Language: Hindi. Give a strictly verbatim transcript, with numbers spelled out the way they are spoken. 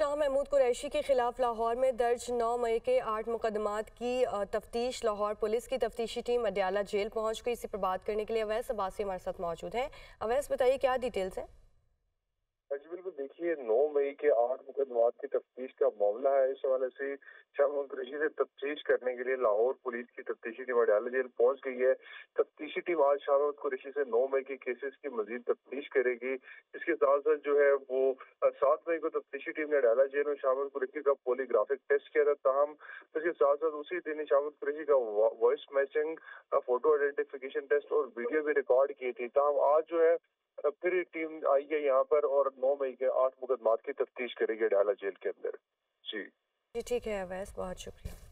शाह महमूद कुरैशी के खिलाफ लाहौर में दर्ज नौ मई के आठ मुकदमात की तफ्तीश। लाहौर पुलिस की तफ्तीशी टीम अडयाला जेल पहुंच गई। इसी पर बात करने के लिए अवयस अब्बासी हमारे साथ मौजूद हैं। अवयस, बताइए क्या डिटेल्स हैं? बिल्कुल, देखिए नौ मई के आठ मुकदमात की तफ्तीश का मामला है। इस हवाले से शाह महमूद कुरैशी से तफ्तीश करने के लिए लाहौर पुलिस की तफ्तीशी टीम अडयाला जेल पहुंच गई है। तफ्तीशी टीम आज शाह महमूद कुरैशी से नौ मई के केसेस की मजीद तफ्तीश करेगी। इसके साथ साथ जो है वो सात मई को तफ्तीशी टीम ने अडयाला जेल में शाह महमूद कुरैशी का पॉलीग्राफिक टेस्ट किया था। तहम इसके साथ साथ उसी दिन शाह महमूद कुरैशी का voice matching, photo identification test और वीडियो भी रिकॉर्ड की थी। तहम आज जो है फिर टीम आई है यहाँ पर और नौ मई के आठ मुकदमात की तफ्तीश करेगी अडयाला जेल के अंदर। जी जी ठीक है अवैस, बहुत शुक्रिया।